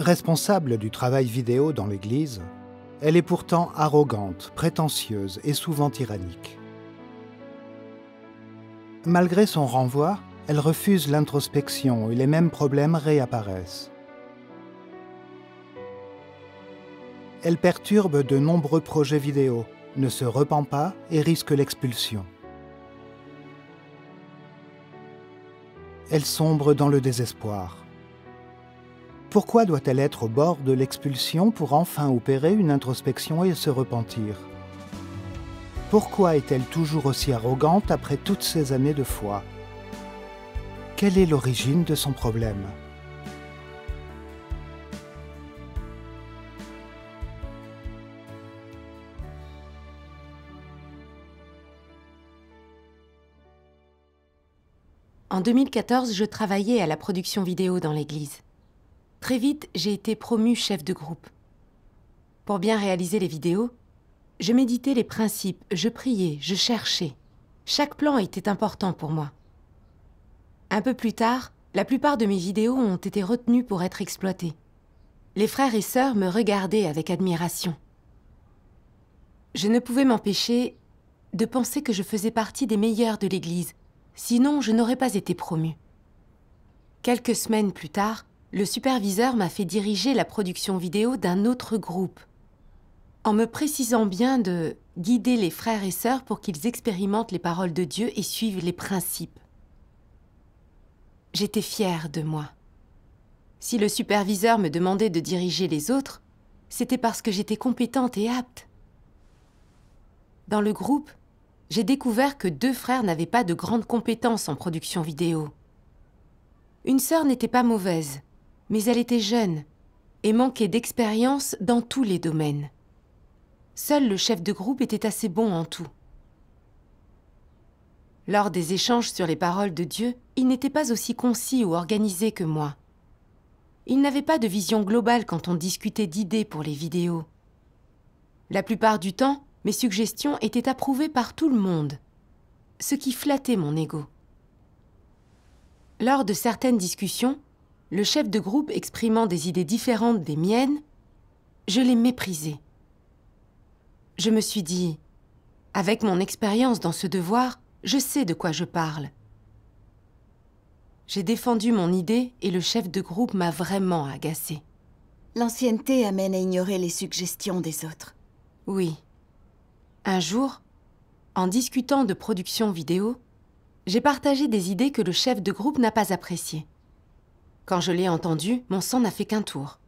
Responsable du travail vidéo dans l'Église, elle est pourtant arrogante, prétentieuse et souvent tyrannique. Malgré son renvoi, elle refuse l'introspection et les mêmes problèmes réapparaissent. Elle perturbe de nombreux projets vidéo, ne se repent pas et risque l'expulsion. Elle sombre dans le désespoir. Pourquoi doit-elle être au bord de l'expulsion pour enfin opérer une introspection et se repentir? Pourquoi est-elle toujours aussi arrogante après toutes ces années de foi? Quelle est l'origine de son problème? En 2014, je travaillais à la production vidéo dans l'Église. Très vite, j'ai été promue chef de groupe. Pour bien réaliser les vidéos, je méditais les principes, je priais, je cherchais. Chaque plan était important pour moi. Un peu plus tard, la plupart de mes vidéos ont été retenues pour être exploitées. Les frères et sœurs me regardaient avec admiration. Je ne pouvais m'empêcher de penser que je faisais partie des meilleurs de l'Église, sinon je n'aurais pas été promue. Quelques semaines plus tard, le superviseur m'a fait diriger la production vidéo d'un autre groupe, en me précisant bien de guider les frères et sœurs pour qu'ils expérimentent les paroles de Dieu et suivent les principes. J'étais fière de moi. Si le superviseur me demandait de diriger les autres, c'était parce que j'étais compétente et apte. Dans le groupe, j'ai découvert que deux frères n'avaient pas de grandes compétences en production vidéo. Une sœur n'était pas mauvaise, mais elle était jeune et manquait d'expérience dans tous les domaines. Seul le chef de groupe était assez bon en tout. Lors des échanges sur les paroles de Dieu, il n'était pas aussi concis ou organisé que moi. Il n'avait pas de vision globale quand on discutait d'idées pour les vidéos. La plupart du temps, mes suggestions étaient approuvées par tout le monde, ce qui flattait mon ego. Lors de certaines discussions, le chef de groupe exprimant des idées différentes des miennes, je les méprisais. Je me suis dit, avec mon expérience dans ce devoir, je sais de quoi je parle. J'ai défendu mon idée et le chef de groupe m'a vraiment agacée. L'ancienneté amène à ignorer les suggestions des autres. Oui. Un jour, en discutant de production vidéo, j'ai partagé des idées que le chef de groupe n'a pas appréciées. Quand je l'ai entendu, mon sang n'a fait qu'un tour.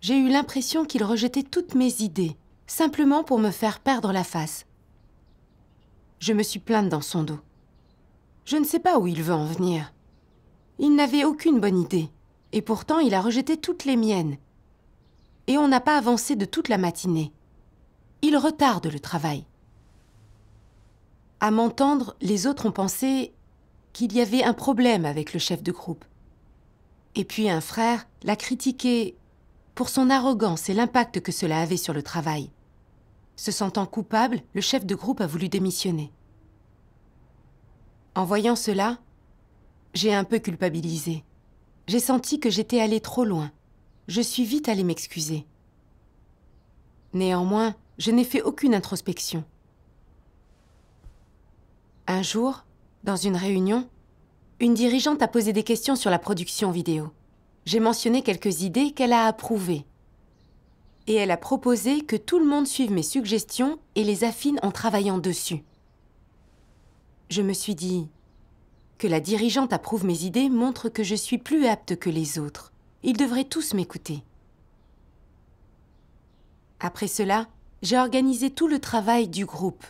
J'ai eu l'impression qu'il rejetait toutes mes idées, simplement pour me faire perdre la face. Je me suis plainte dans son dos. Je ne sais pas où il veut en venir. Il n'avait aucune bonne idée, et pourtant il a rejeté toutes les miennes. Et on n'a pas avancé de toute la matinée. Il retarde le travail. À m'entendre, les autres ont pensé qu'il y avait un problème avec le chef de groupe. Et puis un frère l'a critiqué pour son arrogance et l'impact que cela avait sur le travail. Se sentant coupable, le chef de groupe a voulu démissionner. En voyant cela, j'ai un peu culpabilisé. J'ai senti que j'étais allée trop loin. Je suis vite allée m'excuser. Néanmoins, je n'ai fait aucune introspection. Un jour, dans une réunion, une dirigeante a posé des questions sur la production vidéo. J'ai mentionné quelques idées qu'elle a approuvées. Et elle a proposé que tout le monde suive mes suggestions et les affine en travaillant dessus. Je me suis dit, que la dirigeante approuve mes idées montre que je suis plus apte que les autres. Ils devraient tous m'écouter. Après cela, j'ai organisé tout le travail du groupe.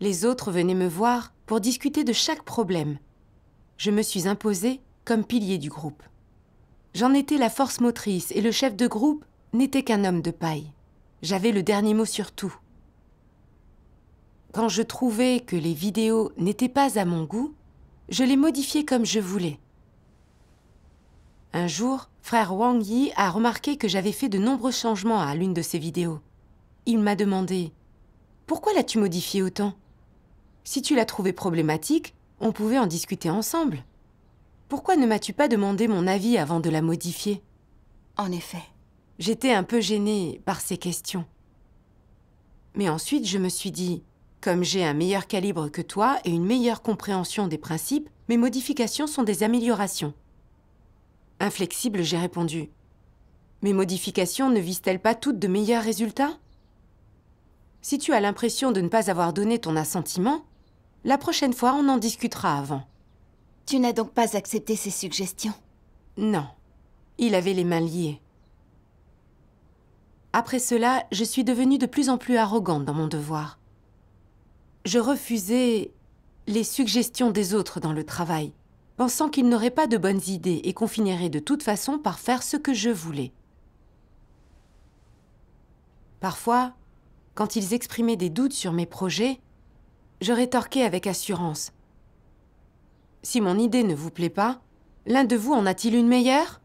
Les autres venaient me voir pour discuter de chaque problème. Je me suis imposée comme pilier du groupe. J'en étais la force motrice et le chef de groupe n'était qu'un homme de paille. J'avais le dernier mot sur tout. Quand je trouvais que les vidéos n'étaient pas à mon goût, je les modifiais comme je voulais. Un jour, frère Wang Yi a remarqué que j'avais fait de nombreux changements à l'une de ses vidéos. Il m'a demandé « Pourquoi l'as-tu modifié autant ? Si tu l'as trouvé problématique, on pouvait en discuter ensemble. Pourquoi ne m'as-tu pas demandé mon avis avant de la modifier? En effet. J'étais un peu gênée par ces questions. Mais ensuite, je me suis dit, comme j'ai un meilleur calibre que toi et une meilleure compréhension des principes, mes modifications sont des améliorations. Inflexible, j'ai répondu. Mes modifications ne visent-elles pas toutes de meilleurs résultats? Si tu as l'impression de ne pas avoir donné ton assentiment, la prochaine fois, on en discutera avant. Tu n'as donc pas accepté ces suggestions? Non. Il avait les mains liées. Après cela, je suis devenue de plus en plus arrogante dans mon devoir. Je refusais les suggestions des autres dans le travail, pensant qu'ils n'auraient pas de bonnes idées et qu'on finirait de toute façon par faire ce que je voulais. Parfois, quand ils exprimaient des doutes sur mes projets, je rétorquais avec assurance. Si mon idée ne vous plaît pas, l'un de vous en a-t-il une meilleure?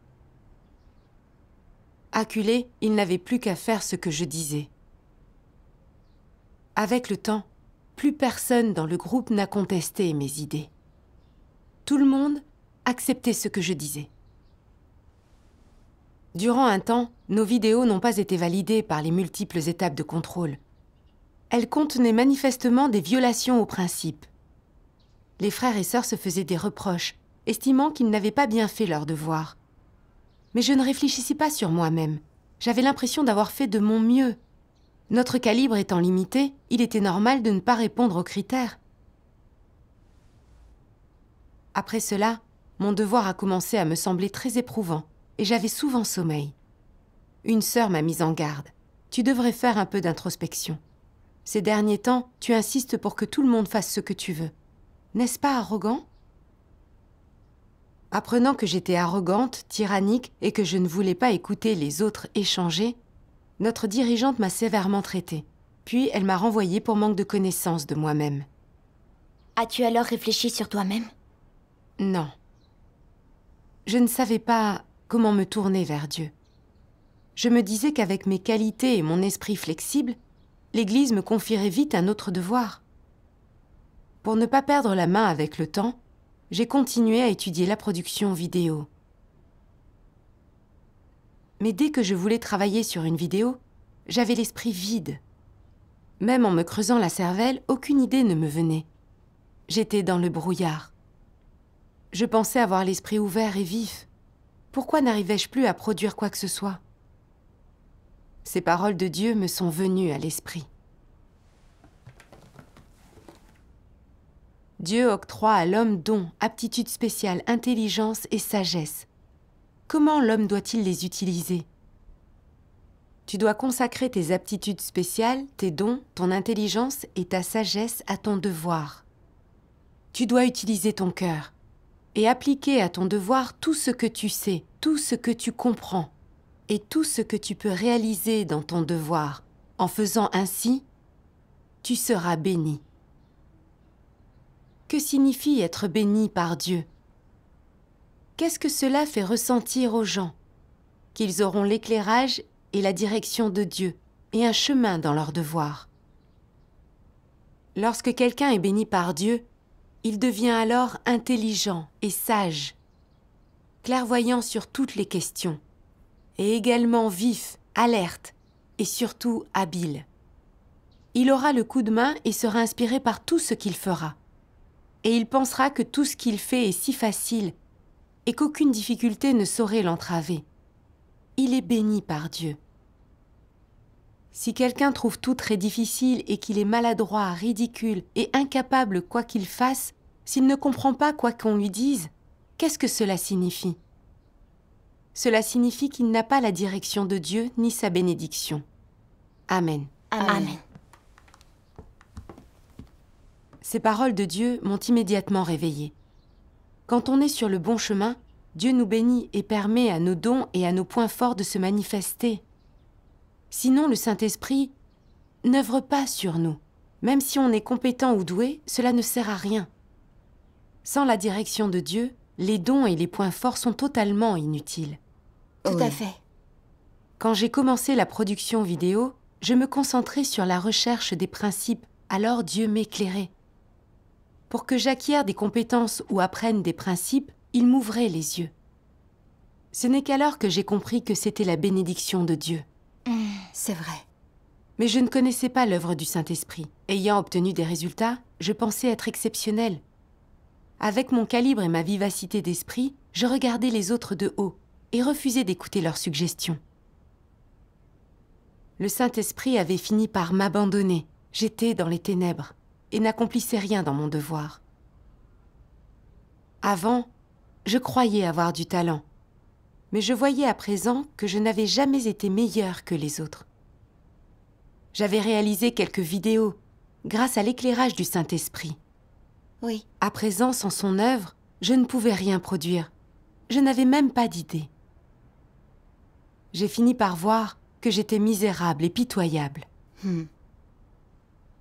Acculé, il n'avait plus qu'à faire ce que je disais. Avec le temps, plus personne dans le groupe n'a contesté mes idées. Tout le monde acceptait ce que je disais. Durant un temps, nos vidéos n'ont pas été validées par les multiples étapes de contrôle. Elles contenaient manifestement des violations aux principes. Les frères et sœurs se faisaient des reproches, estimant qu'ils n'avaient pas bien fait leur devoir. Mais je ne réfléchissais pas sur moi-même. J'avais l'impression d'avoir fait de mon mieux. Notre calibre étant limité, il était normal de ne pas répondre aux critères. Après cela, mon devoir a commencé à me sembler très éprouvant, et j'avais souvent sommeil. Une sœur m'a mise en garde. Tu devrais faire un peu d'introspection. Ces derniers temps, tu insistes pour que tout le monde fasse ce que tu veux. N'est-ce pas arrogant ? Apprenant que j'étais arrogante, tyrannique et que je ne voulais pas écouter les autres échanger, notre dirigeante m'a sévèrement traitée. Puis elle m'a renvoyée pour manque de connaissance de moi-même. As-tu alors réfléchi sur toi-même? Non. Je ne savais pas comment me tourner vers Dieu. Je me disais qu'avec mes qualités et mon esprit flexible, l'Église me confierait vite un autre devoir. Pour ne pas perdre la main avec le temps, j'ai continué à étudier la production vidéo. Mais dès que je voulais travailler sur une vidéo, j'avais l'esprit vide. Même en me creusant la cervelle, aucune idée ne me venait. J'étais dans le brouillard. Je pensais avoir l'esprit ouvert et vif. Pourquoi n'arrivais-je plus à produire quoi que ce soit? Ces paroles de Dieu me sont venues à l'esprit. Dieu octroie à l'homme dons, aptitudes spéciales, intelligence et sagesse. Comment l'homme doit-il les utiliser? Tu dois consacrer tes aptitudes spéciales, tes dons, ton intelligence et ta sagesse à ton devoir. Tu dois utiliser ton cœur et appliquer à ton devoir tout ce que tu sais, tout ce que tu comprends et tout ce que tu peux réaliser dans ton devoir. En faisant ainsi, tu seras béni. Que signifie être béni par Dieu? Qu'est-ce que cela fait ressentir aux gens? Qu'ils auront l'éclairage et la direction de Dieu, et un chemin dans leur devoir. Lorsque quelqu'un est béni par Dieu, il devient alors intelligent et sage, clairvoyant sur toutes les questions, et également vif, alerte et surtout habile. Il aura le coup de main et sera inspiré par tout ce qu'il fera. Et il pensera que tout ce qu'il fait est si facile et qu'aucune difficulté ne saurait l'entraver. Il est béni par Dieu. Si quelqu'un trouve tout très difficile et qu'il est maladroit, ridicule et incapable quoi qu'il fasse, s'il ne comprend pas quoi qu'on lui dise, qu'est-ce que cela signifie? Cela signifie qu'il n'a pas la direction de Dieu ni sa bénédiction. Amen. Amen. Amen. Ces paroles de Dieu m'ont immédiatement réveillée. Quand on est sur le bon chemin, Dieu nous bénit et permet à nos dons et à nos points forts de se manifester. Sinon, le Saint-Esprit n'œuvre pas sur nous. Même si on est compétent ou doué, cela ne sert à rien. Sans la direction de Dieu, les dons et les points forts sont totalement inutiles. Tout à fait. Quand j'ai commencé la production vidéo, je me concentrais sur la recherche des principes, alors Dieu m'éclairait. Pour que j'acquière des compétences ou apprenne des principes, il m'ouvrait les yeux. Ce n'est qu'alors que j'ai compris que c'était la bénédiction de Dieu. C'est vrai. Mais je ne connaissais pas l'œuvre du Saint-Esprit. Ayant obtenu des résultats, je pensais être exceptionnelle. Avec mon calibre et ma vivacité d'esprit, je regardais les autres de haut et refusais d'écouter leurs suggestions. Le Saint-Esprit avait fini par m'abandonner. J'étais dans les ténèbres et n'accomplissais rien dans mon devoir. Avant, je croyais avoir du talent, mais je voyais à présent que je n'avais jamais été meilleure que les autres. J'avais réalisé quelques vidéos grâce à l'éclairage du Saint-Esprit. Oui. À présent, sans son œuvre, je ne pouvais rien produire. Je n'avais même pas d'idée. J'ai fini par voir que j'étais misérable et pitoyable.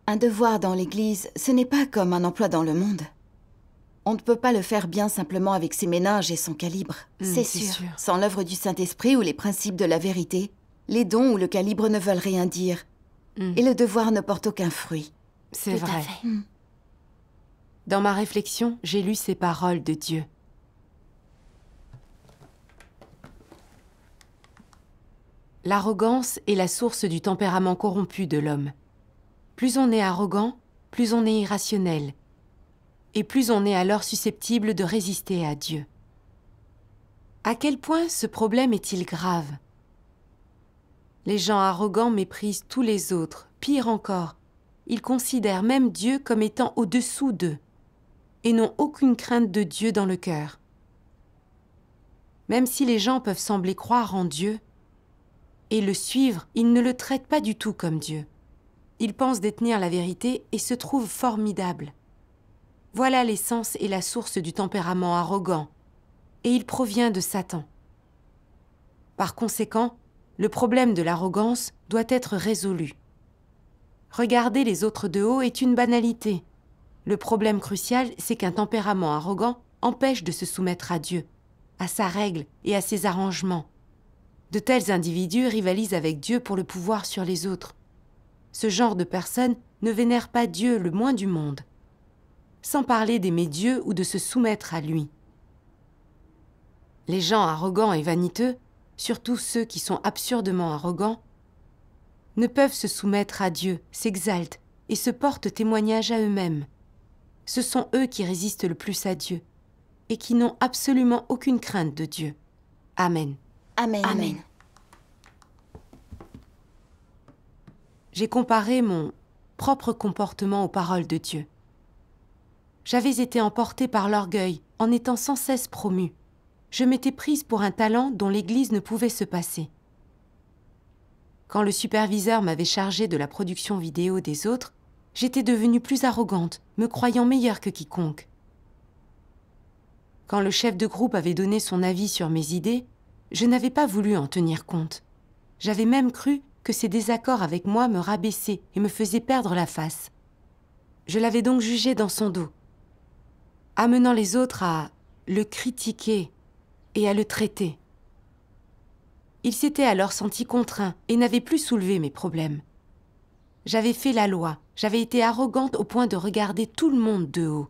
Un devoir dans l'Église, ce n'est pas comme un emploi dans le monde. On ne peut pas le faire bien simplement avec ses méninges et son calibre. C'est sûr. Sans l'œuvre du Saint-Esprit ou les principes de la vérité, les dons ou le calibre ne veulent rien dire. Et le devoir ne porte aucun fruit. C'est vrai. Tout à fait. Dans ma réflexion, j'ai lu ces paroles de Dieu. L'arrogance est la source du tempérament corrompu de l'homme. Plus on est arrogant, plus on est irrationnel. Et plus on est alors susceptible de résister à Dieu. À quel point ce problème est-il grave? Les gens arrogants méprisent tous les autres, pire encore, ils considèrent même Dieu comme étant au-dessous d'eux et n'ont aucune crainte de Dieu dans le cœur. Même si les gens peuvent sembler croire en Dieu et le suivre, ils ne le traitent pas du tout comme Dieu. Ils pensent détenir la vérité et se trouvent formidables. Voilà l'essence et la source du tempérament arrogant, et il provient de Satan. Par conséquent, le problème de l'arrogance doit être résolu. Regarder les autres de haut est une banalité. Le problème crucial, c'est qu'un tempérament arrogant empêche de se soumettre à Dieu, à sa règle et à ses arrangements. De tels individus rivalisent avec Dieu pour le pouvoir sur les autres. Ce genre de personnes ne vénèrent pas Dieu le moins du monde, sans parler d'aimer Dieu ou de se soumettre à lui. Les gens arrogants et vaniteux, surtout ceux qui sont absurdement arrogants, ne peuvent se soumettre à Dieu, s'exaltent et se portent témoignage à eux-mêmes. Ce sont eux qui résistent le plus à Dieu et qui n'ont absolument aucune crainte de Dieu. Amen. Amen. Amen. J'ai comparé mon propre comportement aux paroles de Dieu. J'avais été emportée par l'orgueil en étant sans cesse promue. Je m'étais prise pour un talent dont l'Église ne pouvait se passer. Quand le superviseur m'avait chargée de la production vidéo des autres, j'étais devenue plus arrogante, me croyant meilleure que quiconque. Quand le chef de groupe avait donné son avis sur mes idées, je n'avais pas voulu en tenir compte. J'avais même cru que ses désaccords avec moi me rabaissaient et me faisaient perdre la face. Je l'avais donc jugé dans son dos, amenant les autres à le critiquer et à le traiter. Il s'était alors senti contraint et n'avait plus soulevé mes problèmes. J'avais fait la loi, j'avais été arrogante au point de regarder tout le monde de haut.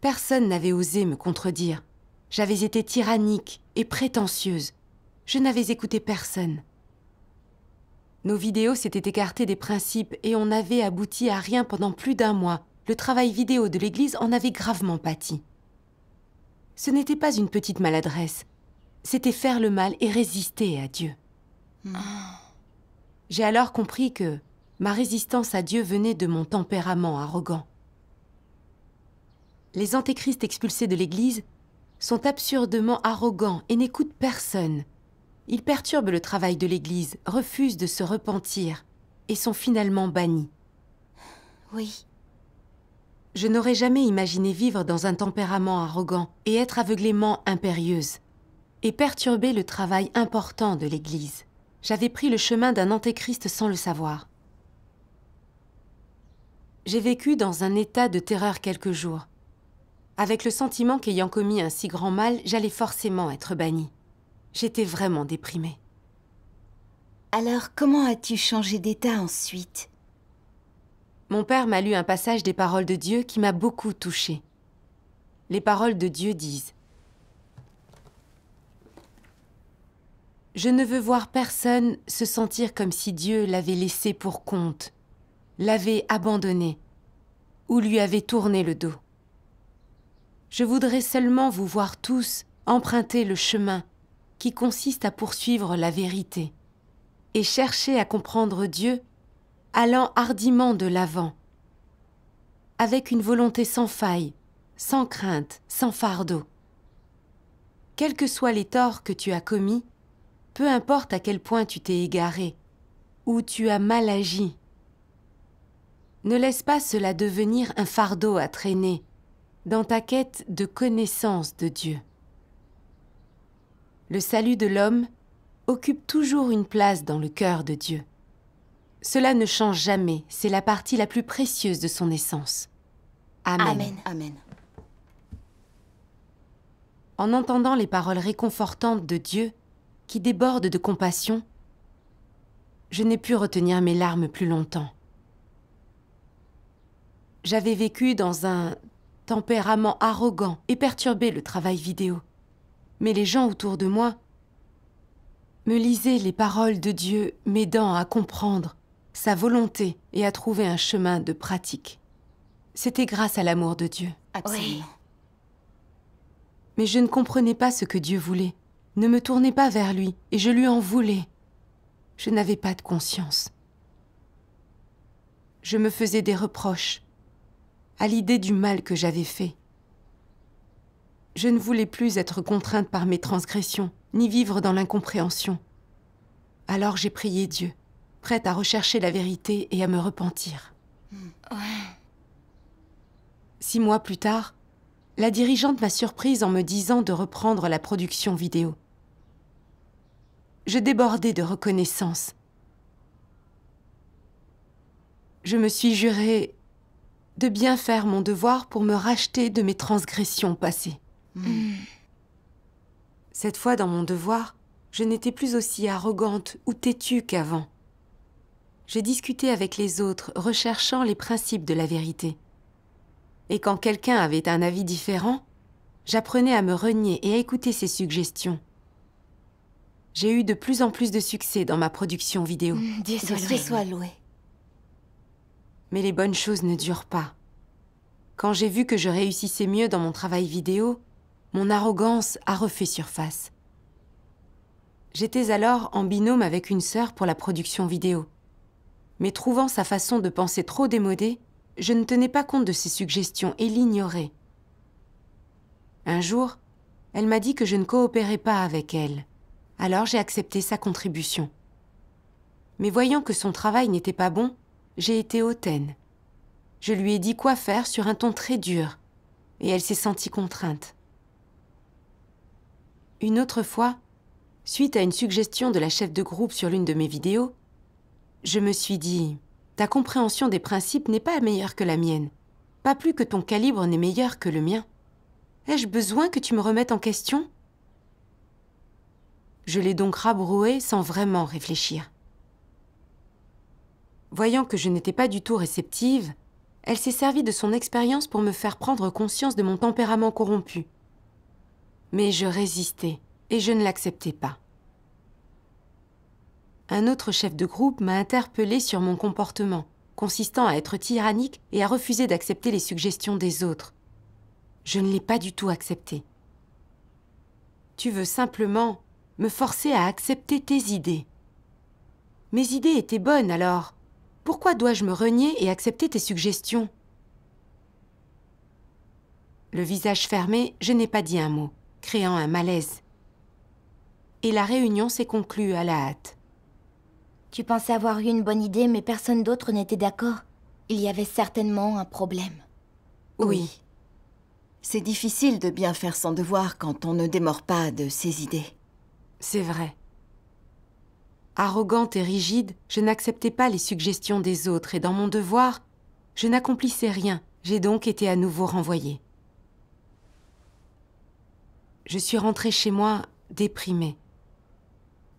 Personne n'avait osé me contredire. J'avais été tyrannique et prétentieuse. Je n'avais écouté personne. Nos vidéos s'étaient écartées des principes et on n'avait abouti à rien pendant plus d'un mois. Le travail vidéo de l'Église en avait gravement pâti. Ce n'était pas une petite maladresse, c'était faire le mal et résister à Dieu. J'ai alors compris que ma résistance à Dieu venait de mon tempérament arrogant. Les antéchrists expulsés de l'Église sont absurdement arrogants et n'écoutent personne. Ils perturbent le travail de l'Église, refusent de se repentir et sont finalement bannis. Oui. Je n'aurais jamais imaginé vivre dans un tempérament arrogant et être aveuglément impérieuse et perturber le travail important de l'Église. J'avais pris le chemin d'un antéchrist sans le savoir. J'ai vécu dans un état de terreur quelques jours, avec le sentiment qu'ayant commis un si grand mal, j'allais forcément être bannie. J'étais vraiment déprimée. Alors, comment as-tu changé d'état ensuite ? Mon père m'a lu un passage des paroles de Dieu qui m'a beaucoup touchée. les paroles de Dieu disent « Je ne veux voir personne se sentir comme si Dieu l'avait laissé pour compte, l'avait abandonné ou lui avait tourné le dos. Je voudrais seulement vous voir tous emprunter le chemin qui consiste à poursuivre la vérité et chercher à comprendre Dieu, allant hardiment de l'avant, avec une volonté sans faille, sans crainte, sans fardeau. Quels que soient les torts que tu as commis, peu importe à quel point tu t'es égaré ou tu as mal agi, ne laisse pas cela devenir un fardeau à traîner dans ta quête de connaissance de Dieu. Le salut de l'homme occupe toujours une place dans le cœur de Dieu. Cela ne change jamais, c'est la partie la plus précieuse de son essence. Amen. Amen. Amen. En entendant les paroles réconfortantes de Dieu, qui débordent de compassion, je n'ai pu retenir mes larmes plus longtemps. J'avais vécu dans un tempérament arrogant et perturbé le travail vidéo. Mais les gens autour de moi me lisaient les paroles de Dieu, m'aidant à comprendre sa volonté et à trouver un chemin de pratique. C'était grâce à l'amour de Dieu. Absolument. Oui. Mais je ne comprenais pas ce que Dieu voulait, ne me tournais pas vers lui, et je lui en voulais. Je n'avais pas de conscience. Je me faisais des reproches à l'idée du mal que j'avais fait. Je ne voulais plus être contrainte par mes transgressions, ni vivre dans l'incompréhension. Alors j'ai prié Dieu, prête à rechercher la vérité et à me repentir. Ouais. 6 mois plus tard, la dirigeante m'a surprise en me disant de reprendre la production vidéo. Je débordais de reconnaissance. Je me suis juré de bien faire mon devoir pour me racheter de mes transgressions passées. Cette fois, dans mon devoir, je n'étais plus aussi arrogante ou têtue qu'avant. J'ai discuté avec les autres, recherchant les principes de la vérité. Et quand quelqu'un avait un avis différent, j'apprenais à me renier et à écouter ses suggestions. J'ai eu de plus en plus de succès dans ma production vidéo. Dieu soit loué. Mais les bonnes choses ne durent pas. Quand j'ai vu que je réussissais mieux dans mon travail vidéo, mon arrogance a refait surface. J'étais alors en binôme avec une sœur pour la production vidéo. Mais trouvant sa façon de penser trop démodée, je ne tenais pas compte de ses suggestions et l'ignorais. Un jour, elle m'a dit que je ne coopérais pas avec elle. Alors j'ai accepté sa contribution. Mais voyant que son travail n'était pas bon, j'ai été hautaine. Je lui ai dit quoi faire sur un ton très dur, et elle s'est sentie contrainte. Une autre fois, suite à une suggestion de la chef de groupe sur l'une de mes vidéos, je me suis dit « Ta compréhension des principes n'est pas meilleure que la mienne, pas plus que ton calibre n'est meilleur que le mien. Ai-je besoin que tu me remettes en question ?» Je l'ai donc rabrouée sans vraiment réfléchir. Voyant que je n'étais pas du tout réceptive, elle s'est servie de son expérience pour me faire prendre conscience de mon tempérament corrompu. Mais je résistais, et je ne l'acceptais pas. Un autre chef de groupe m'a interpellée sur mon comportement, consistant à être tyrannique et à refuser d'accepter les suggestions des autres. Je ne l'ai pas du tout accepté. Tu veux simplement me forcer à accepter tes idées. Mes idées étaient bonnes, alors pourquoi dois-je me renier et accepter tes suggestions? Le visage fermé, je n'ai pas dit un mot, créant un malaise. Et la réunion s'est conclue à la hâte. Tu pensais avoir eu une bonne idée, mais personne d'autre n'était d'accord. Il y avait certainement un problème. Oui. C'est difficile de bien faire son devoir quand on ne démord pas de ses idées. C'est vrai. Arrogante et rigide, je n'acceptais pas les suggestions des autres, et dans mon devoir, je n'accomplissais rien. J'ai donc été à nouveau renvoyée. Je suis rentrée chez moi, déprimée.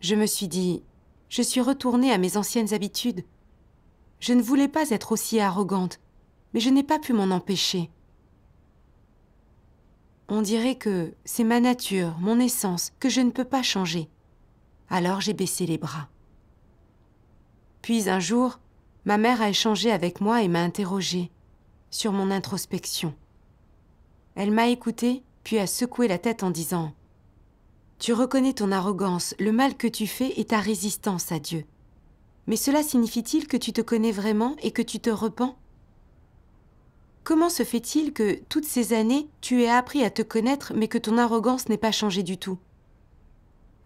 Je me suis dit, je suis retournée à mes anciennes habitudes. Je ne voulais pas être aussi arrogante, mais je n'ai pas pu m'en empêcher. On dirait que c'est ma nature, mon essence, que je ne peux pas changer. Alors j'ai baissé les bras. Puis un jour, ma mère a échangé avec moi et m'a interrogée sur mon introspection. Elle m'a écoutée, puis a secoué la tête en disant « Tu reconnais ton arrogance, le mal que tu fais et ta résistance à Dieu. Mais cela signifie-t-il que tu te connais vraiment et que tu te repens ? Comment se fait-il que, toutes ces années, tu aies appris à te connaître mais que ton arrogance n'ait pas changé du tout ?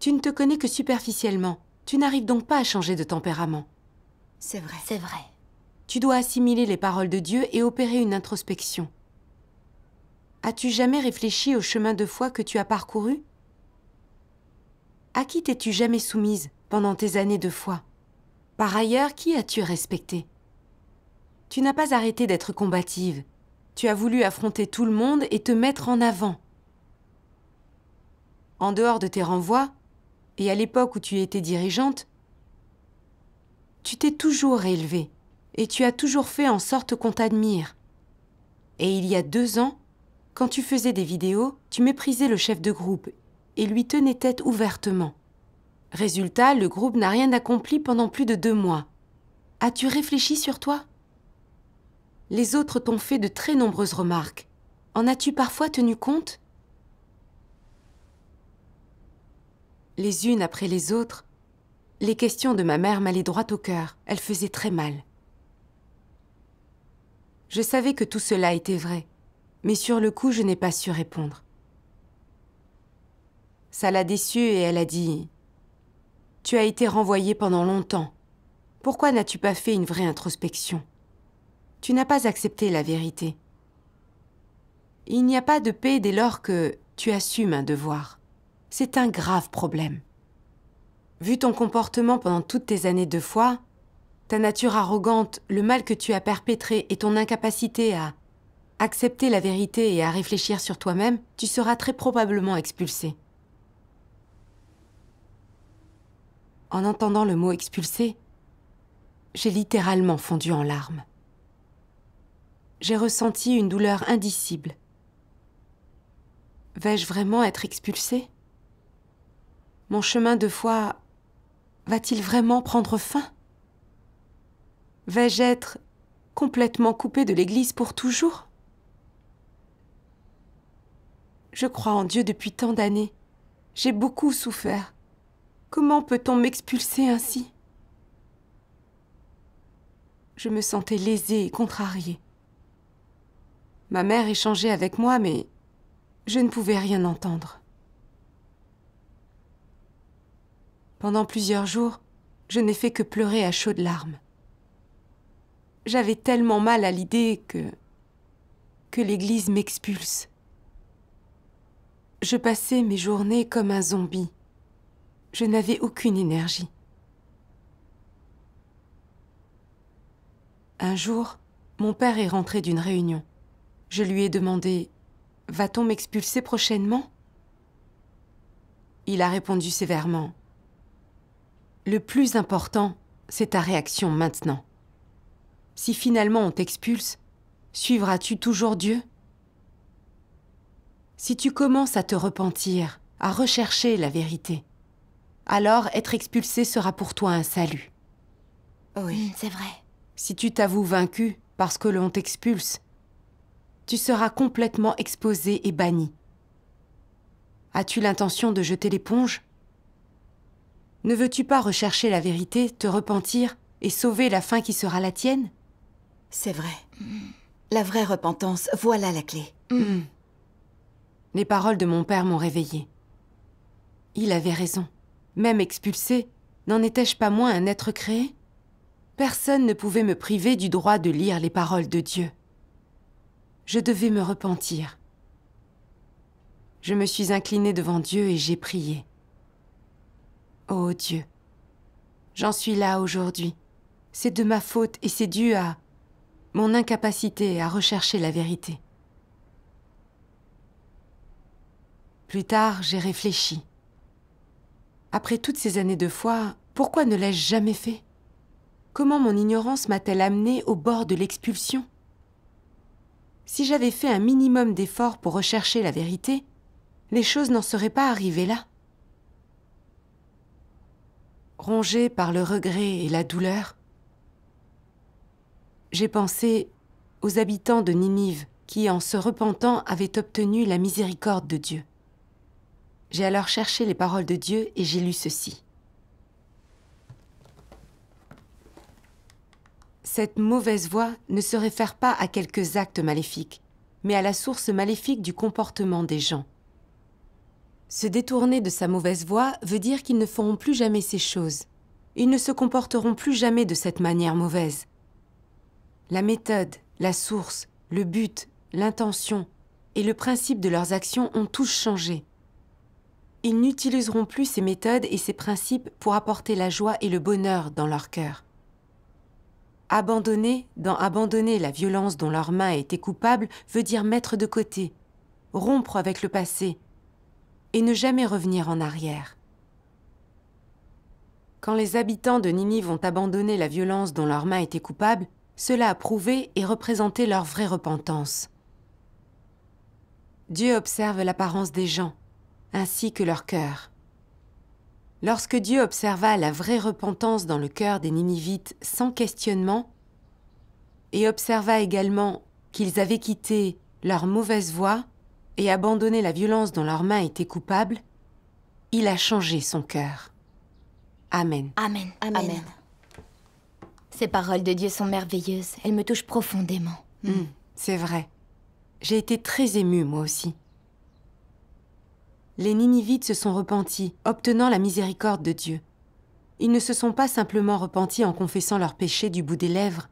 Tu ne te connais que superficiellement, tu n'arrives donc pas à changer de tempérament. » C'est vrai. C'est vrai. Tu dois assimiler les paroles de Dieu et opérer une introspection. As-tu jamais réfléchi au chemin de foi que tu as parcouru ? À qui t'es-tu jamais soumise pendant tes années de foi ? Par ailleurs, qui as-tu respecté ? Tu n'as pas arrêté d'être combative. Tu as voulu affronter tout le monde et te mettre en avant. En dehors de tes renvois, et à l'époque où tu étais dirigeante, tu t'es toujours élevée et tu as toujours fait en sorte qu'on t'admire. Et il y a 2 ans, quand tu faisais des vidéos, tu méprisais le chef de groupe et lui tenais tête ouvertement. Résultat, le groupe n'a rien accompli pendant plus de 2 mois. As-tu réfléchi sur toi ? Les autres t'ont fait de très nombreuses remarques. En as-tu parfois tenu compte ? Les unes après les autres, les questions de ma mère m'allaient droit au cœur. Elles faisaient très mal. Je savais que tout cela était vrai, mais sur le coup, je n'ai pas su répondre. Ça l'a déçue et elle a dit « Tu as été renvoyée pendant longtemps. Pourquoi n'as-tu pas fait une vraie introspection ? Tu n'as pas accepté la vérité. Il n'y a pas de paix dès lors que tu assumes un devoir. C'est un grave problème. » Vu ton comportement pendant toutes tes années de foi, ta nature arrogante, le mal que tu as perpétré et ton incapacité à accepter la vérité et à réfléchir sur toi-même, tu seras très probablement expulsé. En entendant le mot « expulsé », j'ai littéralement fondu en larmes. J'ai ressenti une douleur indicible. Vais-je vraiment être expulsée ? Mon chemin de foi... va-t-il vraiment prendre fin ? Vais-je être complètement coupée de l'Église pour toujours ? Je crois en Dieu depuis tant d'années. J'ai beaucoup souffert. Comment peut-on m'expulser ainsi ? Je me sentais lésée et contrariée. Ma mère échangeait avec moi, mais je ne pouvais rien entendre. Pendant plusieurs jours, je n'ai fait que pleurer à chaudes larmes. J'avais tellement mal à l'idée que l'Église m'expulse. Je passais mes journées comme un zombie. Je n'avais aucune énergie. Un jour, mon père est rentré d'une réunion. Je lui ai demandé « Va-t-on m'expulser prochainement ?» Il a répondu sévèrement. Le plus important, c'est ta réaction maintenant. Si finalement on t'expulse, suivras-tu toujours Dieu? Si tu commences à te repentir, à rechercher la vérité, alors être expulsé sera pour toi un salut. Oui, c'est vrai. Si tu t'avoues vaincu parce que l'on t'expulse, tu seras complètement exposé et banni. As-tu l'intention de jeter l'éponge? Ne veux-tu pas rechercher la vérité, te repentir et sauver la fin qui sera la tienne? C'est vrai. La vraie repentance, voilà la clé. Les paroles de mon père m'ont réveillée. Il avait raison. Même expulsé, n'en étais-je pas moins un être créé? Personne ne pouvait me priver du droit de lire les paroles de Dieu. Je devais me repentir. Je me suis inclinée devant Dieu et j'ai prié. Oh Dieu, j'en suis là aujourd'hui. C'est de ma faute et c'est dû à mon incapacité à rechercher la vérité. Plus tard, j'ai réfléchi. Après toutes ces années de foi, pourquoi ne l'ai-je jamais fait? Comment mon ignorance m'a-t-elle amenée au bord de l'expulsion? Si j'avais fait un minimum d'efforts pour rechercher la vérité, les choses n'en seraient pas arrivées là. Rongée par le regret et la douleur, j'ai pensé aux habitants de Ninive qui, en se repentant, avaient obtenu la miséricorde de Dieu. J'ai alors cherché les paroles de Dieu et j'ai lu ceci. Cette mauvaise voie ne se réfère pas à quelques actes maléfiques, mais à la source maléfique du comportement des gens. Se détourner de sa mauvaise voie veut dire qu'ils ne feront plus jamais ces choses. Ils ne se comporteront plus jamais de cette manière mauvaise. La méthode, la source, le but, l'intention et le principe de leurs actions ont tous changé. Ils n'utiliseront plus ces méthodes et ces principes pour apporter la joie et le bonheur dans leur cœur. Abandonner, dans abandonner la violence dont leur main a été coupable, veut dire mettre de côté, rompre avec le passé et ne jamais revenir en arrière. Quand les habitants de Ninive ont abandonné la violence dont leur main était coupable, cela a prouvé et représenté leur vraie repentance. Dieu observe l'apparence des gens, ainsi que leur cœur. Lorsque Dieu observa la vraie repentance dans le cœur des Ninivites sans questionnement, et observa également qu'ils avaient quitté leur mauvaise voie et abandonné la violence dont leurs mains étaient coupables, il a changé son cœur. Amen. Amen. Amen. Amen. Ces paroles de Dieu sont merveilleuses. Elles me touchent profondément. C'est vrai. J'ai été très émue, moi aussi. Les Ninivites se sont repentis, obtenant la miséricorde de Dieu. Ils ne se sont pas simplement repentis en confessant leurs péchés du bout des lèvres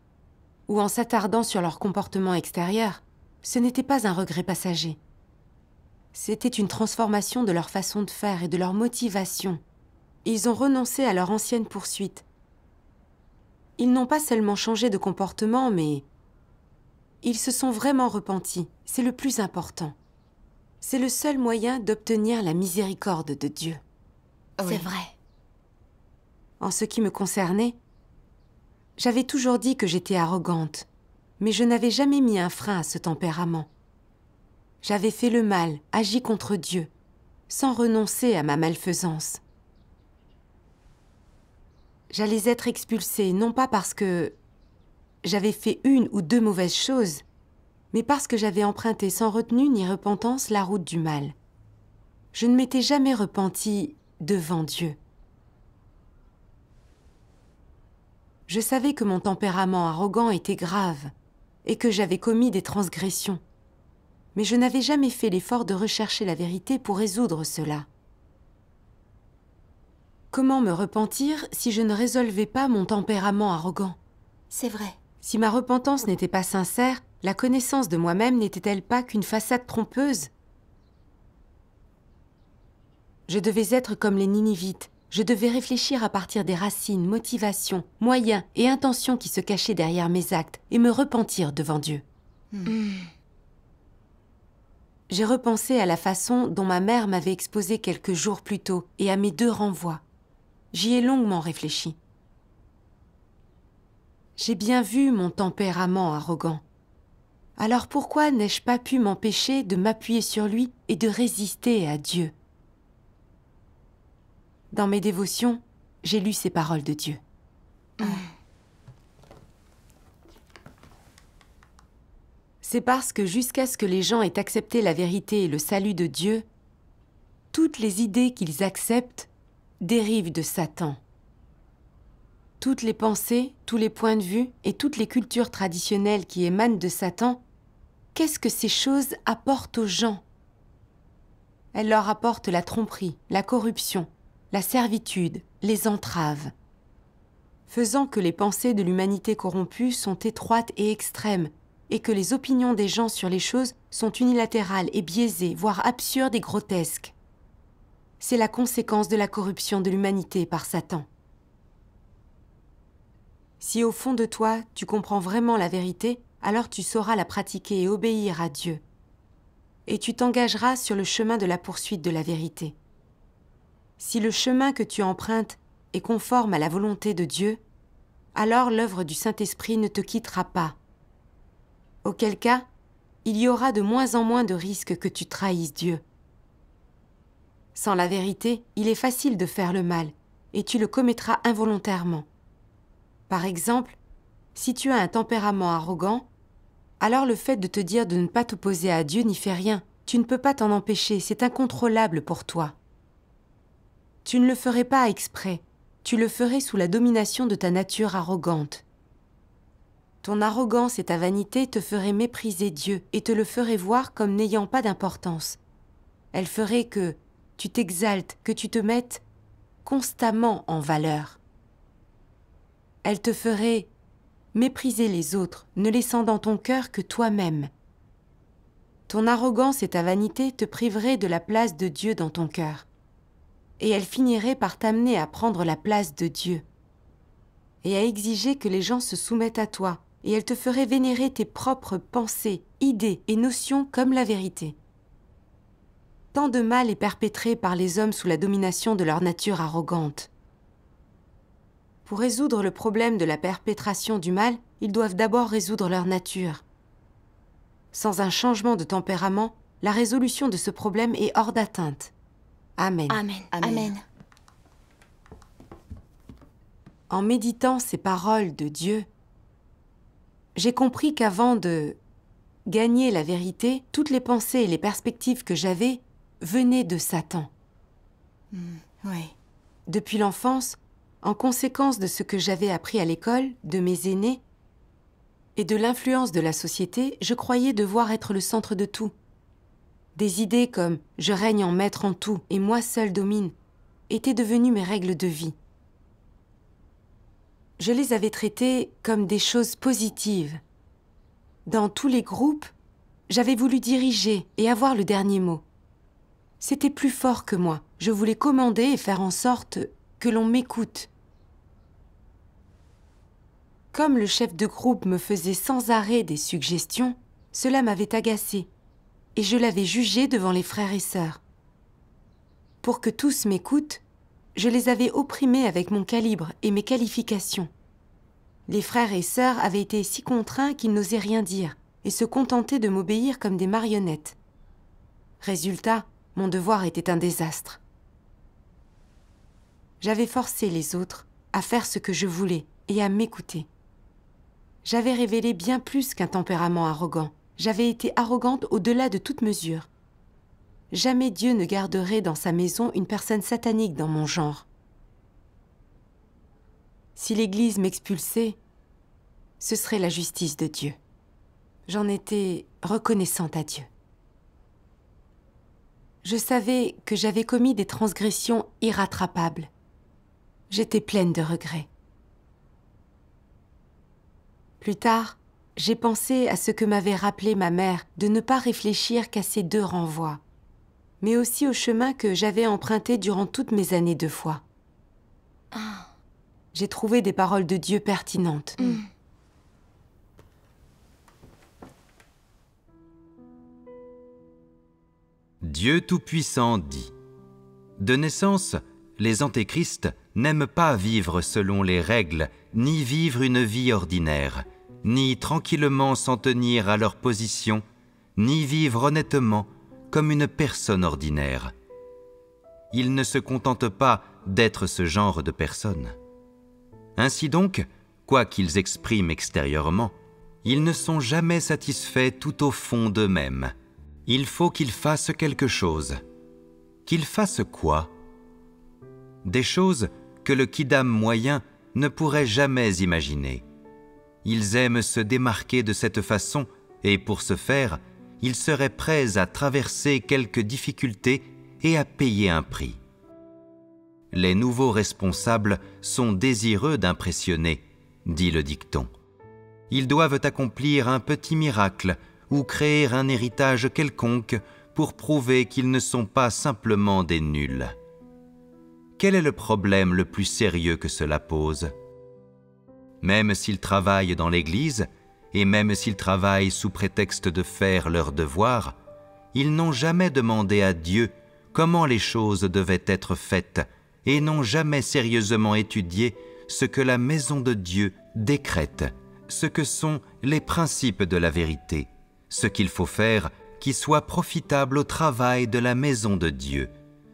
ou en s'attardant sur leur comportement extérieur. Ce n'était pas un regret passager. C'était une transformation de leur façon de faire et de leur motivation. Ils ont renoncé à leur ancienne poursuite. Ils n'ont pas seulement changé de comportement, mais ils se sont vraiment repentis. C'est le plus important. C'est le seul moyen d'obtenir la miséricorde de Dieu. Oui. C'est vrai. En ce qui me concernait, j'avais toujours dit que j'étais arrogante, mais je n'avais jamais mis un frein à ce tempérament. J'avais fait le mal, agi contre Dieu, sans renoncer à ma malfaisance. J'allais être expulsée, non pas parce que j'avais fait une ou deux mauvaises choses, mais parce que j'avais emprunté sans retenue ni repentance la route du mal. Je ne m'étais jamais repentie devant Dieu. Je savais que mon tempérament arrogant était grave et que j'avais commis des transgressions, mais je n'avais jamais fait l'effort de rechercher la vérité pour résoudre cela. Comment me repentir si je ne résolvais pas mon tempérament arrogant? C'est vrai. Si ma repentance n'était pas sincère, la connaissance de moi-même n'était-elle pas qu'une façade trompeuse? Je devais être comme les Ninivites. Je devais réfléchir à partir des racines, motivations, moyens et intentions qui se cachaient derrière mes actes et me repentir devant Dieu. J'ai repensé à la façon dont ma mère m'avait exposée quelques jours plus tôt et à mes deux renvois. J'y ai longuement réfléchi. J'ai bien vu mon tempérament arrogant. Alors pourquoi n'ai-je pas pu m'empêcher de m'appuyer sur lui et de résister à Dieu? Dans mes dévotions, j'ai lu ces paroles de Dieu. C'est parce que jusqu'à ce que les gens aient accepté la vérité et le salut de Dieu, toutes les idées qu'ils acceptent dérivent de Satan. Toutes les pensées, tous les points de vue et toutes les cultures traditionnelles qui émanent de Satan, qu'est-ce que ces choses apportent aux gens? Elles leur apportent la tromperie, la corruption, la servitude, les entraves, faisant que les pensées de l'humanité corrompue sont étroites et extrêmes et que les opinions des gens sur les choses sont unilatérales et biaisées, voire absurdes et grotesques. C'est la conséquence de la corruption de l'humanité par Satan. Si au fond de toi, tu comprends vraiment la vérité, alors tu sauras la pratiquer et obéir à Dieu. Et tu t'engageras sur le chemin de la poursuite de la vérité. Si le chemin que tu empruntes est conforme à la volonté de Dieu, alors l'œuvre du Saint-Esprit ne te quittera pas. Auquel cas, il y aura de moins en moins de risques que tu trahisses Dieu. Sans la vérité, il est facile de faire le mal, et tu le commettras involontairement. Par exemple, si tu as un tempérament arrogant, alors le fait de te dire de ne pas t'opposer à Dieu n'y fait rien. Tu ne peux pas t'en empêcher, c'est incontrôlable pour toi. Tu ne le ferais pas exprès, tu le ferais sous la domination de ta nature arrogante. Ton arrogance et ta vanité te feraient mépriser Dieu et te le feraient voir comme n'ayant pas d'importance. Elle ferait que tu t'exaltes, que tu te mettes constamment en valeur. Elle te ferait mépriser les autres, ne laissant dans ton cœur que toi-même. Ton arrogance et ta vanité te priveraient de la place de Dieu dans ton cœur. Et elle finirait par t'amener à prendre la place de Dieu et à exiger que les gens se soumettent à toi, et elle te ferait vénérer tes propres pensées, idées et notions comme la vérité. Tant de mal est perpétré par les hommes sous la domination de leur nature arrogante. Pour résoudre le problème de la perpétration du mal, ils doivent d'abord résoudre leur nature. Sans un changement de tempérament, la résolution de ce problème est hors d'atteinte. Amen. Amen. Amen. Amen. En méditant ces paroles de Dieu, j'ai compris qu'avant de gagner la vérité, toutes les pensées et les perspectives que j'avais venaient de Satan. Oui. Depuis l'enfance, en conséquence de ce que j'avais appris à l'école, de mes aînés et de l'influence de la société, je croyais devoir être le centre de tout. Des idées comme « je règne en maître en tout et moi seul domine » étaient devenues mes règles de vie. Je les avais traitées comme des choses positives. Dans tous les groupes, j'avais voulu diriger et avoir le dernier mot. C'était plus fort que moi. Je voulais commander et faire en sorte que l'on m'écoute. Comme le chef de groupe me faisait sans arrêt des suggestions, cela m'avait agacée, et je l'avais jugé devant les frères et sœurs. Pour que tous m'écoutent, je les avais opprimés avec mon calibre et mes qualifications. Les frères et sœurs avaient été si contraints qu'ils n'osaient rien dire et se contentaient de m'obéir comme des marionnettes. Résultat, mon devoir était un désastre. J'avais forcé les autres à faire ce que je voulais et à m'écouter. J'avais révélé bien plus qu'un tempérament arrogant. J'avais été arrogante au-delà de toute mesure. Jamais Dieu ne garderait dans sa maison une personne satanique dans mon genre. Si l'Église m'expulsait, ce serait la justice de Dieu. J'en étais reconnaissante à Dieu. Je savais que j'avais commis des transgressions irrattrapables. J'étais pleine de regrets. Plus tard, j'ai pensé à ce que m'avait rappelé ma mère, de ne pas réfléchir qu'à ces deux renvois, mais aussi au chemin que j'avais emprunté durant toutes mes années de foi. J'ai trouvé des paroles de Dieu pertinentes. Dieu Tout-Puissant dit : de naissance, les antéchrists n'aiment pas vivre selon les règles, ni vivre une vie ordinaire, ni tranquillement s'en tenir à leur position, ni vivre honnêtement comme une personne ordinaire. Ils ne se contentent pas d'être ce genre de personnes. Ainsi donc, quoi qu'ils expriment extérieurement, ils ne sont jamais satisfaits tout au fond d'eux-mêmes. Il faut qu'ils fassent quelque chose. Qu'ils fassent quoi? Des choses que le kidam moyen ne pourrait jamais imaginer. Ils aiment se démarquer de cette façon et pour ce faire, ils seraient prêts à traverser quelques difficultés et à payer un prix. Les nouveaux responsables sont désireux d'impressionner, dit le dicton. Ils doivent accomplir un petit miracle ou créer un héritage quelconque pour prouver qu'ils ne sont pas simplement des nuls. Quel est le problème le plus sérieux que cela pose? Même s'ils travaillent dans l'Église, et même s'ils travaillent sous prétexte de faire leur devoir, ils n'ont jamais demandé à Dieu comment les choses devaient être faites et n'ont jamais sérieusement étudié ce que la maison de Dieu décrète, ce que sont les principes de la vérité, ce qu'il faut faire qui soit profitable au travail de la maison de Dieu,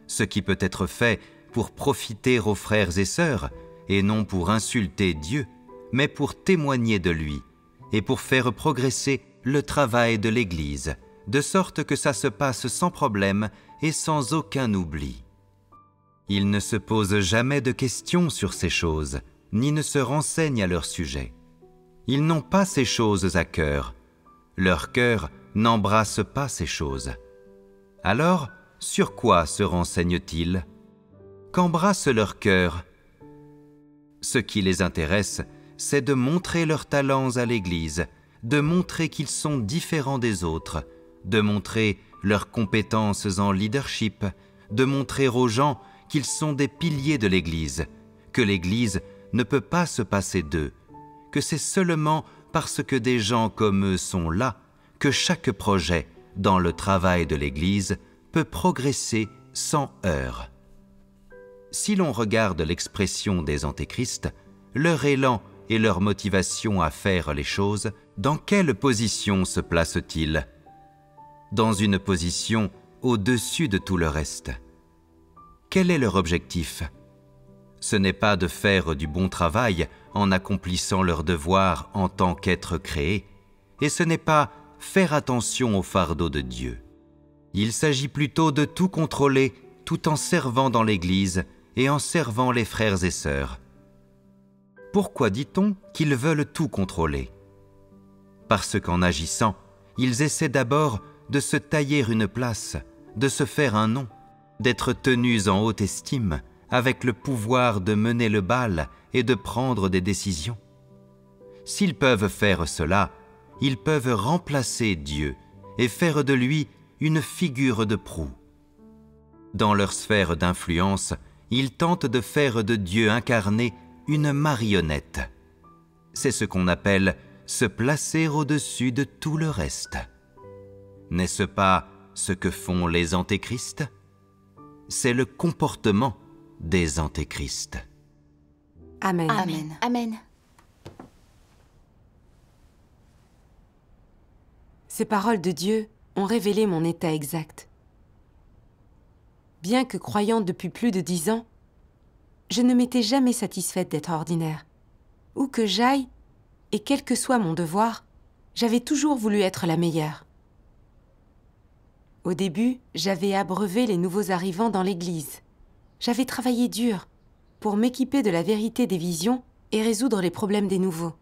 ce qui peut être fait pour profiter aux frères et sœurs, et non pour insulter Dieu, mais pour témoigner de lui, et pour faire progresser le travail de l'Église, de sorte que ça se passe sans problème et sans aucun oubli. Il ne se pose jamais de questions sur ces choses, ni ne se renseigne à leur sujet. Ils n'ont pas ces choses à cœur. Leur cœur n'embrasse pas ces choses. Alors, sur quoi se renseignent-ils? Qu'embrasse leur cœur? Ce qui les intéresse, c'est de montrer leurs talents à l'Église, de montrer qu'ils sont différents des autres, de montrer leurs compétences en leadership, de montrer aux gens qu'ils sont des piliers de l'Église, que l'Église ne peut pas se passer d'eux, que c'est seulement parce que des gens comme eux sont là que chaque projet dans le travail de l'Église peut progresser sans heurts. Si l'on regarde l'expression des antéchrists, leur élan et leur motivation à faire les choses, dans quelle position se placent-ils? Dans une position au-dessus de tout le reste. Quel est leur objectif? Ce n'est pas de faire du bon travail en accomplissant leur devoir en tant qu'être créé, et ce n'est pas faire attention au fardeau de Dieu. Il s'agit plutôt de tout contrôler tout en servant dans l'Église et en servant les frères et sœurs. Pourquoi dit-on qu'ils veulent tout contrôler? Parce qu'en agissant, ils essaient d'abord de se tailler une place, de se faire un nom, d'être tenus en haute estime, avec le pouvoir de mener le bal et de prendre des décisions. S'ils peuvent faire cela, ils peuvent remplacer Dieu et faire de lui une figure de proue. Dans leur sphère d'influence, ils tentent de faire de Dieu incarné une marionnette. C'est ce qu'on appelle se placer au-dessus de tout le reste. N'est-ce pas ce que font les antéchrists? C'est le comportement des antéchrists. Amen. Amen. Amen. Ces paroles de Dieu ont révélé mon état exact. Bien que croyante depuis plus de 10 ans, je ne m'étais jamais satisfaite d'être ordinaire. Où que j'aille, et quel que soit mon devoir, j'avais toujours voulu être la meilleure. Au début, j'avais abreuvé les nouveaux arrivants dans l'Église. J'avais travaillé dur pour m'équiper de la vérité des visions et résoudre les problèmes des nouveaux.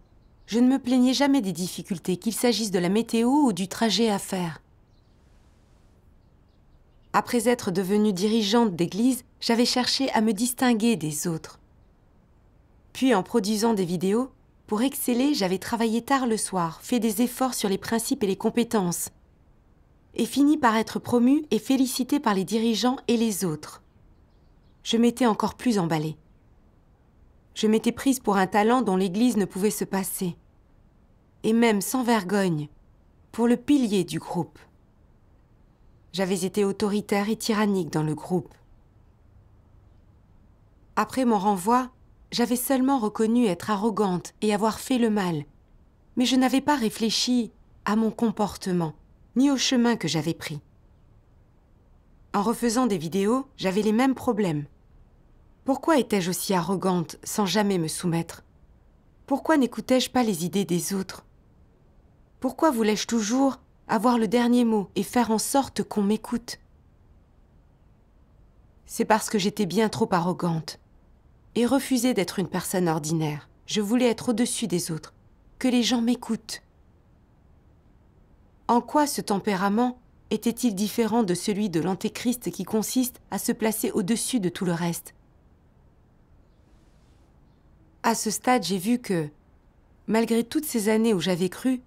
Je ne me plaignais jamais des difficultés, qu'il s'agisse de la météo ou du trajet à faire. Après être devenue dirigeante d'église, j'avais cherché à me distinguer des autres. Puis, en produisant des vidéos, pour exceller, j'avais travaillé tard le soir, fait des efforts sur les principes et les compétences, et fini par être promue et félicitée par les dirigeants et les autres. Je m'étais encore plus emballée. Je m'étais prise pour un talent dont l'Église ne pouvait se passer, et même sans vergogne, pour le pilier du groupe. J'avais été autoritaire et tyrannique dans le groupe. Après mon renvoi, j'avais seulement reconnu être arrogante et avoir fait le mal, mais je n'avais pas réfléchi à mon comportement, ni au chemin que j'avais pris. En refaisant des vidéos, j'avais les mêmes problèmes. Pourquoi étais-je aussi arrogante sans jamais me soumettre? Pourquoi n'écoutais-je pas les idées des autres? Pourquoi voulais-je toujours avoir le dernier mot et faire en sorte qu'on m'écoute? C'est parce que j'étais bien trop arrogante et refusais d'être une personne ordinaire. Je voulais être au-dessus des autres, que les gens m'écoutent. En quoi ce tempérament était-il différent de celui de l'antéchrist qui consiste à se placer au-dessus de tout le reste? À ce stade, j'ai vu que, malgré toutes ces années où j'avais cru,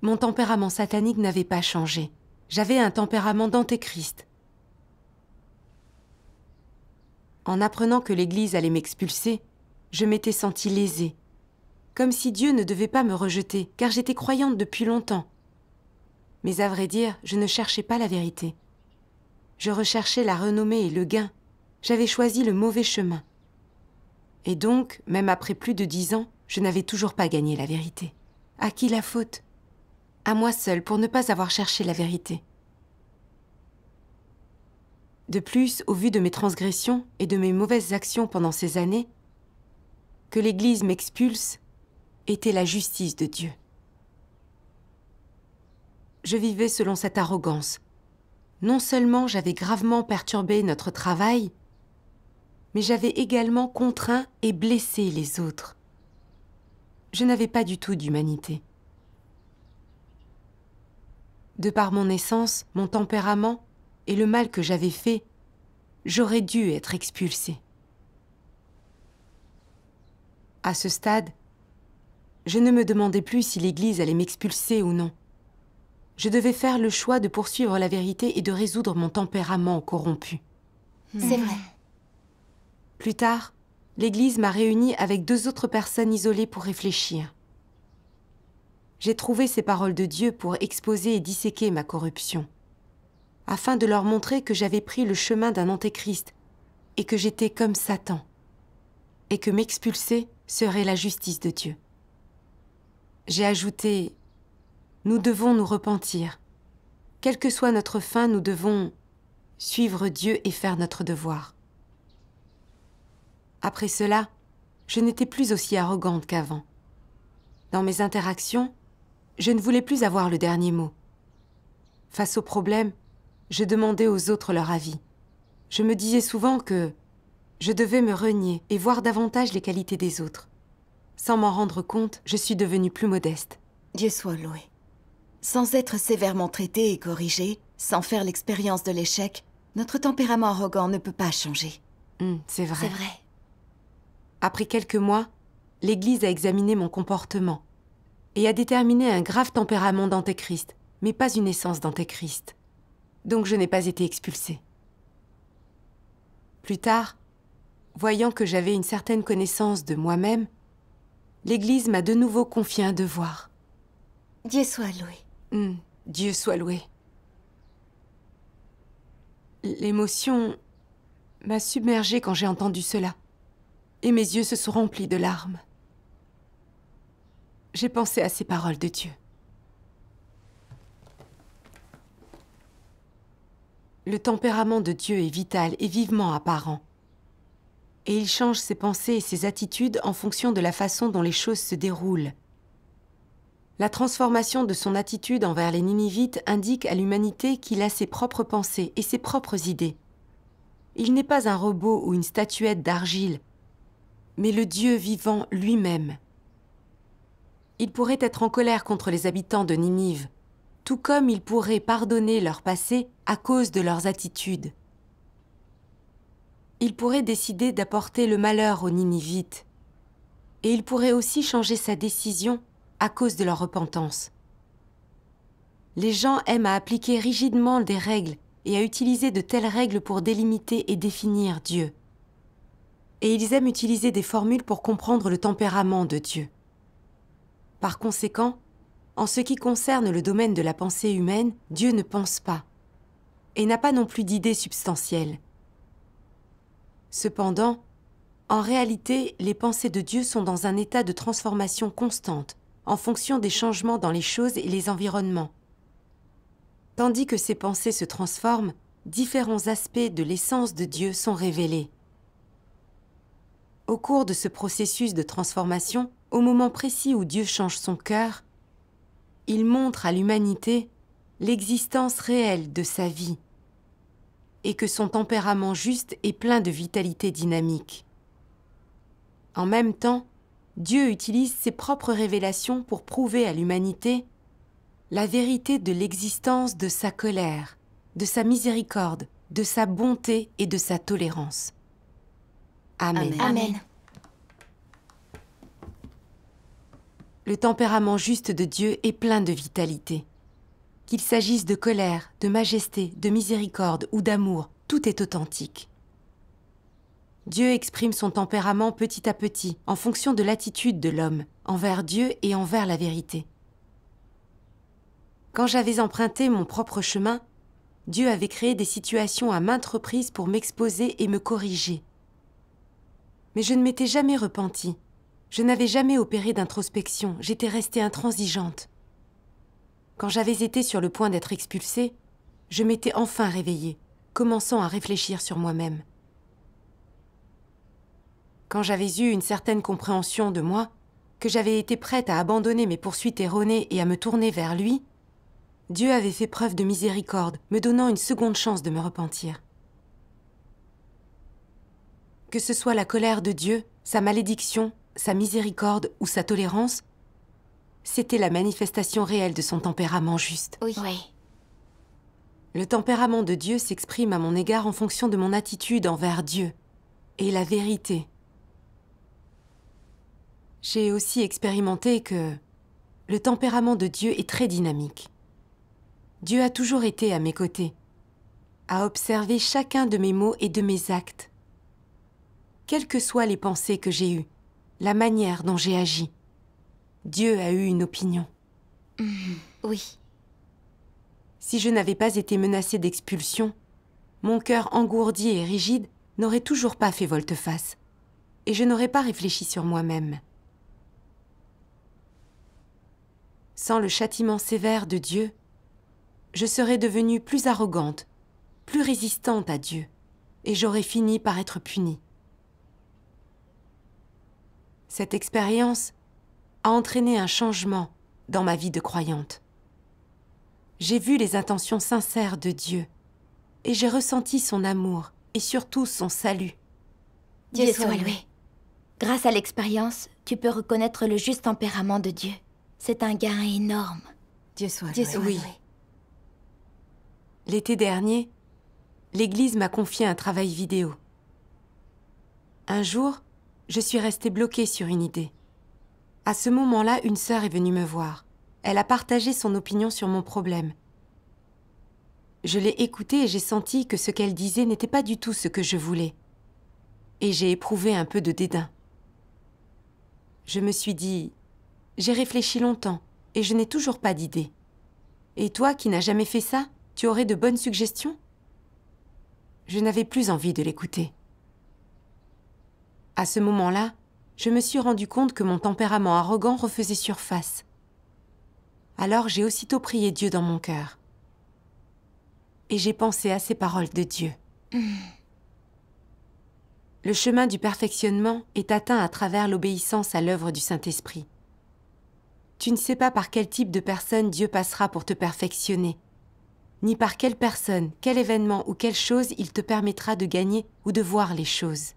mon tempérament satanique n'avait pas changé. J'avais un tempérament d'antéchrist. En apprenant que l'Église allait m'expulser, je m'étais sentie lésée, comme si Dieu ne devait pas me rejeter, car j'étais croyante depuis longtemps. Mais à vrai dire, je ne cherchais pas la vérité. Je recherchais la renommée et le gain. J'avais choisi le mauvais chemin. Et donc, même après plus de 10 ans, je n'avais toujours pas gagné la vérité. À qui la faute ? à moi seule pour ne pas avoir cherché la vérité. De plus, au vu de mes transgressions et de mes mauvaises actions pendant ces années, que l'Église m'expulse était la justice de Dieu. Je vivais selon cette arrogance. Non seulement j'avais gravement perturbé notre travail, mais j'avais également contraint et blessé les autres. Je n'avais pas du tout d'humanité. De par mon essence, mon tempérament et le mal que j'avais fait, j'aurais dû être expulsée. À ce stade, je ne me demandais plus si l'Église allait m'expulser ou non. Je devais faire le choix de poursuivre la vérité et de résoudre mon tempérament corrompu. C'est vrai. Plus tard, l'Église m'a réunie avec 2 autres personnes isolées pour réfléchir. J'ai trouvé ces paroles de Dieu pour exposer et disséquer ma corruption, afin de leur montrer que j'avais pris le chemin d'un antéchrist et que j'étais comme Satan, et que m'expulser serait la justice de Dieu. J'ai ajouté « Nous devons nous repentir. Quelle que soit notre fin, nous devons suivre Dieu et faire notre devoir. » Après cela, je n'étais plus aussi arrogante qu'avant. Dans mes interactions, je ne voulais plus avoir le dernier mot. Face aux problèmes, je demandais aux autres leur avis. Je me disais souvent que je devais me renier et voir davantage les qualités des autres. Sans m'en rendre compte, je suis devenue plus modeste. Dieu soit loué. Sans être sévèrement traité et corrigé, sans faire l'expérience de l'échec, notre tempérament arrogant ne peut pas changer. C'est vrai. C'est vrai. Après quelques mois, l'Église a examiné mon comportement et a déterminé un grave tempérament d'antéchrist, mais pas une essence d'antéchrist. Donc je n'ai pas été expulsée. Plus tard, voyant que j'avais une certaine connaissance de moi-même, l'Église m'a de nouveau confié un devoir. Dieu soit loué. Dieu soit loué. L'émotion m'a submergée quand j'ai entendu cela, et mes yeux se sont remplis de larmes. J'ai pensé à ces paroles de Dieu. Le tempérament de Dieu est vital et vivement apparent. Et il change ses pensées et ses attitudes en fonction de la façon dont les choses se déroulent. La transformation de son attitude envers les Ninivites indique à l'humanité qu'il a ses propres pensées et ses propres idées. Il n'est pas un robot ou une statuette d'argile, mais le Dieu vivant lui-même. Il pourrait être en colère contre les habitants de Ninive, tout comme il pourrait pardonner leur passé à cause de leurs attitudes. Il pourrait décider d'apporter le malheur aux Ninivites, et il pourrait aussi changer sa décision à cause de leur repentance. Les gens aiment à appliquer rigidement des règles et à utiliser de telles règles pour délimiter et définir Dieu. Et ils aiment utiliser des formules pour comprendre le tempérament de Dieu. Par conséquent, en ce qui concerne le domaine de la pensée humaine, Dieu ne pense pas et n'a pas non plus d'idées substantielles. Cependant, en réalité, les pensées de Dieu sont dans un état de transformation constante en fonction des changements dans les choses et les environnements. Tandis que ces pensées se transforment, différents aspects de l'essence de Dieu sont révélés. Au cours de ce processus de transformation, au moment précis où Dieu change son cœur, il montre à l'humanité l'existence réelle de sa vie et que son tempérament juste est plein de vitalité dynamique. En même temps, Dieu utilise ses propres révélations pour prouver à l'humanité la vérité de l'existence de sa colère, de sa miséricorde, de sa bonté et de sa tolérance. Amen. Amen. Le tempérament juste de Dieu est plein de vitalité. Qu'il s'agisse de colère, de majesté, de miséricorde ou d'amour, tout est authentique. Dieu exprime son tempérament petit à petit en fonction de l'attitude de l'homme, envers Dieu et envers la vérité. Quand j'avais emprunté mon propre chemin, Dieu avait créé des situations à maintes reprises pour m'exposer et me corriger. Mais je ne m'étais jamais repentie. Je n'avais jamais opéré d'introspection, j'étais restée intransigeante. Quand j'avais été sur le point d'être expulsée, je m'étais enfin réveillée, commençant à réfléchir sur moi-même. Quand j'avais eu une certaine compréhension de moi, que j'avais été prête à abandonner mes poursuites erronées et à me tourner vers lui, Dieu avait fait preuve de miséricorde, me donnant une seconde chance de me repentir. Que ce soit la colère de Dieu, sa malédiction, sa miséricorde ou sa tolérance, c'était la manifestation réelle de son tempérament juste. Oui. Oui. Le tempérament de Dieu s'exprime à mon égard en fonction de mon attitude envers Dieu et la vérité. J'ai aussi expérimenté que le tempérament de Dieu est très dynamique. Dieu a toujours été à mes côtés, à observer chacun de mes mots et de mes actes, quelles que soient les pensées que j'ai eues, la manière dont j'ai agi. Dieu a eu une opinion. Oui. Si je n'avais pas été menacée d'expulsion, mon cœur engourdi et rigide n'aurait toujours pas fait volte-face, et je n'aurais pas réfléchi sur moi-même. Sans le châtiment sévère de Dieu, je serais devenue plus arrogante, plus résistante à Dieu, et j'aurais fini par être punie. Cette expérience a entraîné un changement dans ma vie de croyante. J'ai vu les intentions sincères de Dieu et j'ai ressenti son amour et surtout son salut. Dieu soit loué. Grâce à l'expérience, tu peux reconnaître le juste tempérament de Dieu. C'est un gain énorme. Dieu soit loué. L'été dernier, l'Église m'a confié un travail vidéo. Un jour, je suis restée bloquée sur une idée. À ce moment-là, une sœur est venue me voir. Elle a partagé son opinion sur mon problème. Je l'ai écoutée et j'ai senti que ce qu'elle disait n'était pas du tout ce que je voulais. Et j'ai éprouvé un peu de dédain. Je me suis dit, j'ai réfléchi longtemps et je n'ai toujours pas d'idée. Et toi qui n'as jamais fait ça, tu aurais de bonnes suggestions? Je n'avais plus envie de l'écouter. À ce moment-là, je me suis rendu compte que mon tempérament arrogant refaisait surface. Alors j'ai aussitôt prié Dieu dans mon cœur. Et j'ai pensé à ces paroles de Dieu. Le chemin du perfectionnement est atteint à travers l'obéissance à l'œuvre du Saint-Esprit. Tu ne sais pas par quel type de personne Dieu passera pour te perfectionner, ni par quelle personne, quel événement ou quelle chose il te permettra de gagner ou de voir les choses.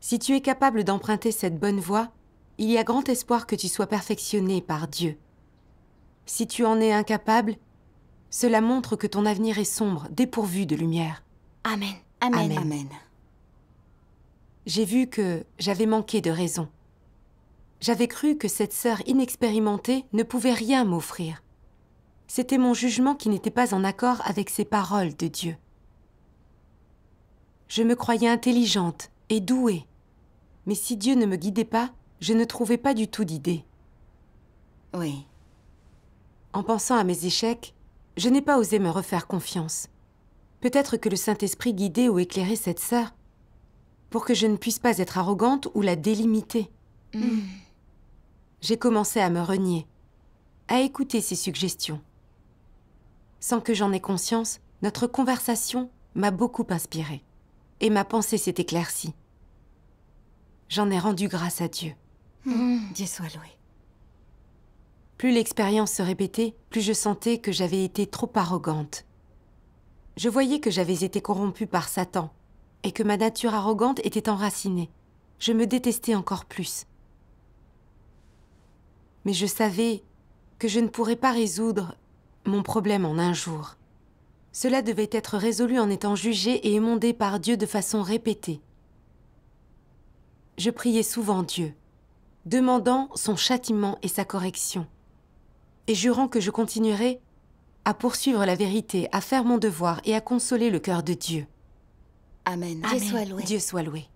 Si tu es capable d'emprunter cette bonne voie, il y a grand espoir que tu sois perfectionné par Dieu. Si tu en es incapable, cela montre que ton avenir est sombre, dépourvu de lumière. Amen. Amen. Amen. Amen. J'ai vu que j'avais manqué de raison. J'avais cru que cette sœur inexpérimentée ne pouvait rien m'offrir. C'était mon jugement qui n'était pas en accord avec ces paroles de Dieu. Je me croyais intelligente et douée. Mais si Dieu ne me guidait pas, je ne trouvais pas du tout d'idée. Oui. En pensant à mes échecs, je n'ai pas osé me refaire confiance. Peut-être que le Saint-Esprit guidait ou éclairait cette sœur pour que je ne puisse pas être arrogante ou la délimiter. J'ai commencé à me renier, à écouter ses suggestions. Sans que j'en aie conscience, notre conversation m'a beaucoup inspirée et ma pensée s'est éclaircie. J'en ai rendu grâce à Dieu. Dieu soit loué. Plus l'expérience se répétait, plus je sentais que j'avais été trop arrogante. Je voyais que j'avais été corrompue par Satan et que ma nature arrogante était enracinée. Je me détestais encore plus. Mais je savais que je ne pourrais pas résoudre mon problème en un jour. Cela devait être résolu en étant jugé et émondé par Dieu de façon répétée. Je priais souvent Dieu, demandant son châtiment et sa correction, et jurant que je continuerais à poursuivre la vérité, à faire mon devoir et à consoler le cœur de Dieu. Amen. Amen. Dieu soit loué. Dieu soit loué.